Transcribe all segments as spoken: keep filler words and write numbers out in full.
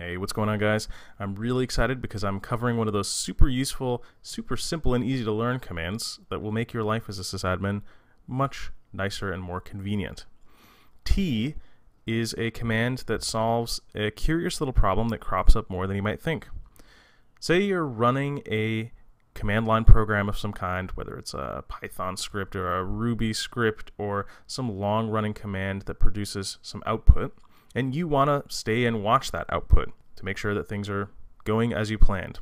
Hey, what's going on, guys? I'm really excited because I'm covering one of those super useful, super simple and easy to learn commands that will make your life as a sysadmin much nicer and more convenient. T is a command that solves a curious little problem that crops up more than you might think. Say you're running a command line program of some kind, whether it's a Python script or a Ruby script or some long-running command that produces some output, and you want to stay and watch that output to make sure that things are going as you planned.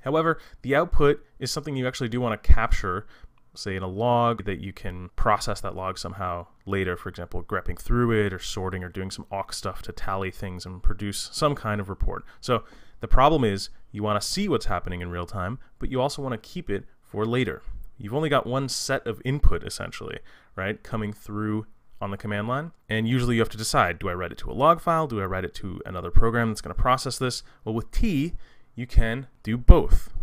However, the output is something you actually do want to capture, say in a log, that you can process that log somehow later, for example, grepping through it or sorting or doing some awk stuff to tally things and produce some kind of report. So the problem is you want to see what's happening in real time, but you also want to keep it for later. You've only got one set of input, essentially, right, coming through on the command line, and usually you have to decide, do I write it to a log file, do I write it to another program that's going to process this? Well, with T you can do both.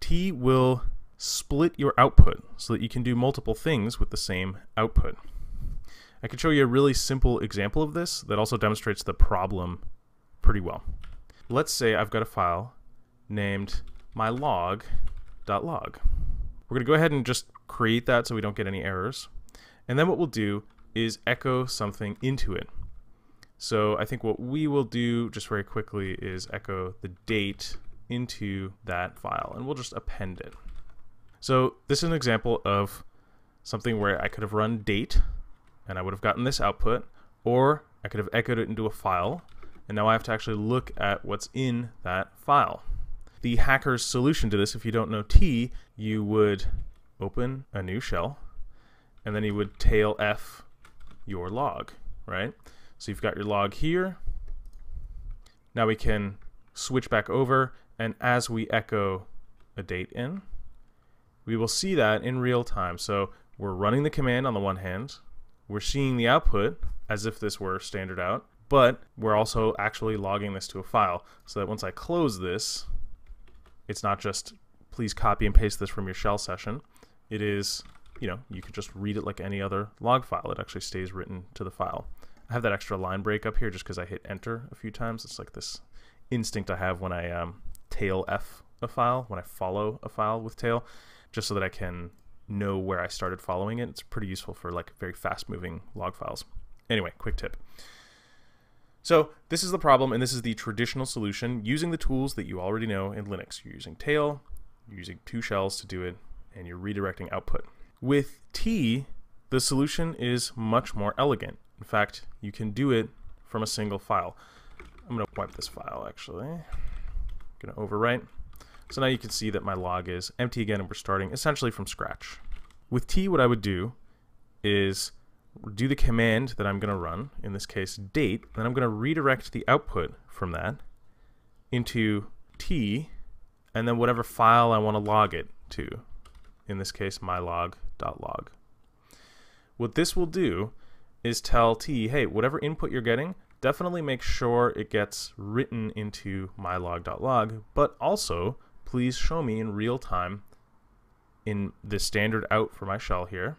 T will split your output so that you can do multiple things with the same output. I could show you a really simple example of this that also demonstrates the problem pretty well. Let's say I've got a file named my log dot log. We're going to go ahead and just create that so we don't get any errors, and then what we'll do is echo something into it. So I think what we will do just very quickly is echo the date into that file, and we'll just append it. So this is an example of something where I could have run date and I would have gotten this output, or I could have echoed it into a file, and now I have to actually look at what's in that file. The hacker's solution to this, if you don't know T, you would open a new shell and then you would tail F your log, right? So you've got your log here. Now we can switch back over, and as we echo a date in, we will see that in real time. So we're running the command on the one hand, we're seeing the output as if this were standard out, but we're also actually logging this to a file so that once I close this, it's not just please copy and paste this from your shell session. It is, you know, you could just read it like any other log file. It actually stays written to the file. I have that extra line break up here just because I hit enter a few times. It's like this instinct I have when I um, tail F a file, when I follow a file with tail, just so that I can know where I started following it. It's pretty useful for like very fast moving log files. Anyway, quick tip. So this is the problem, and this is the traditional solution using the tools that you already know in Linux. You're using tail, you're using two shells to do it, and you're redirecting output. With T, the solution is much more elegant. In fact, you can do it from a single file. I'm going to wipe this file, actually. I'm going to overwrite. So now you can see that my log is empty again, and we're starting essentially from scratch. With T, what I would do is do the command that I'm going to run, in this case date, and I'm going to redirect the output from that into T, and then whatever file I want to log it to. In this case, my log dot log. What this will do is tell T, hey, whatever input you're getting, definitely make sure it gets written into my log dot log, but also please show me in real time in the standard out for my shell here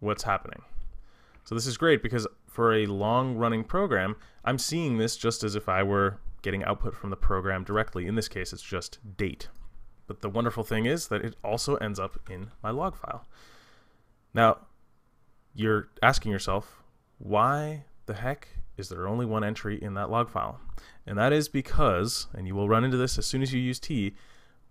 what's happening. So this is great because for a long-running program, I'm seeing this just as if I were getting output from the program directly. In this case, it's just date. But the wonderful thing is that it also ends up in my log file. Now, you're asking yourself, why the heck is there only one entry in that log file? And that is because, and you will run into this as soon as you use T,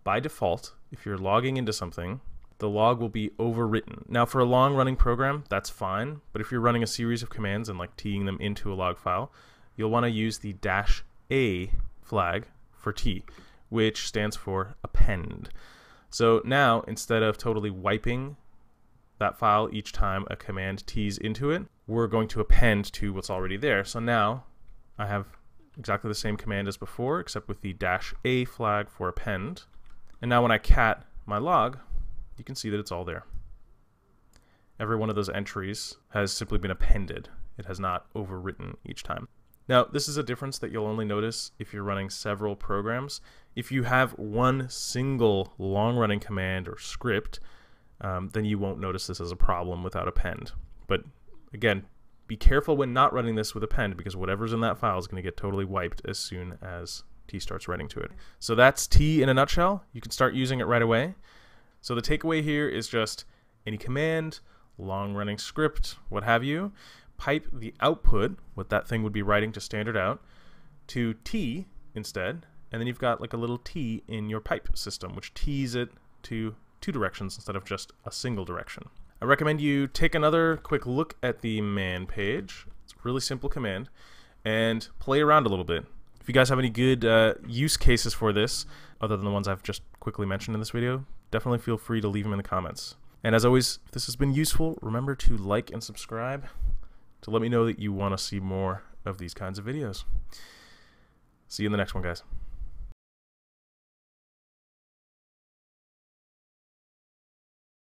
by default, if you're logging into something, the log will be overwritten. Now, for a long-running program, that's fine. But if you're running a series of commands and like T'ing them into a log file, you'll want to use the dash A flag for T, which stands for append. So now, instead of totally wiping that file each time a command T's into it, we're going to append to what's already there. So now I have exactly the same command as before, except with the dash A flag for append. And now when I cat my log, you can see that it's all there. Every one of those entries has simply been appended. It has not overwritten each time. Now, this is a difference that you'll only notice if you're running several programs. If you have one single long-running command or script, um, then you won't notice this as a problem without append. But again, be careful when not running this with append, because whatever's in that file is going to get totally wiped as soon as T starts writing to it. So that's T in a nutshell. You can start using it right away. So the takeaway here is just any command, long-running script, what have you, pipe the output, what that thing would be writing to standard out, to T instead, and then you've got like a little T in your pipe system, which tees it to two directions instead of just a single direction. I recommend you take another quick look at the man page. It's a really simple command, and play around a little bit. If you guys have any good uh, use cases for this, other than the ones I've just quickly mentioned in this video, definitely feel free to leave them in the comments. And as always, if this has been useful, remember to like and subscribe to let me know that you want to see more of these kinds of videos. See you in the next one, guys.